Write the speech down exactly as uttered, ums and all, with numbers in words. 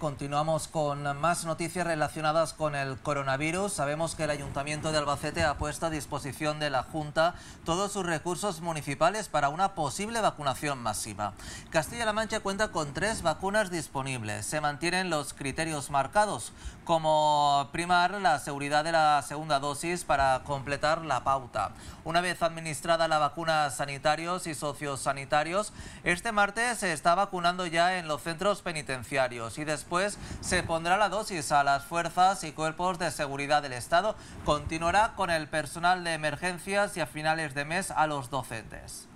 Continuamos con más noticias relacionadas con el coronavirus. Sabemos que el Ayuntamiento de Albacete ha puesto a disposición de la Junta todos sus recursos municipales para una posible vacunación masiva. Castilla-La Mancha cuenta con tres vacunas disponibles. Se mantienen los criterios marcados, como primar la seguridad de la segunda dosis para completar la pauta. Una vez administrada la vacuna a sanitarios y sociosanitarios, este martes se está vacunando ya en los centros penitenciarios y después Después se pondrá la dosis a las fuerzas y cuerpos de seguridad del Estado. Continuará con el personal de emergencias y a finales de mes a los docentes.